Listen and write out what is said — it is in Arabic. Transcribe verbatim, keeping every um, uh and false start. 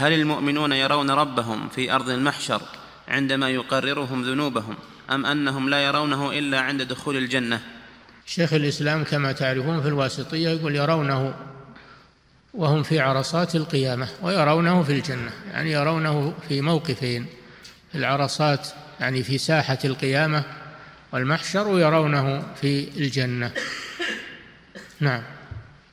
هل المؤمنون يرون ربهم في أرض المحشر عندما يقررهم ذنوبهم أم أنهم لا يرونه إلا عند دخول الجنة؟ شيخ الإسلام كما تعرفون في الواسطية يقول يرونه وهم في عرصات القيامة ويرونه في الجنة، يعني يرونه في موقفين، في العرصات يعني في ساحة القيامة والمحشر، ويرونه في الجنة. نعم.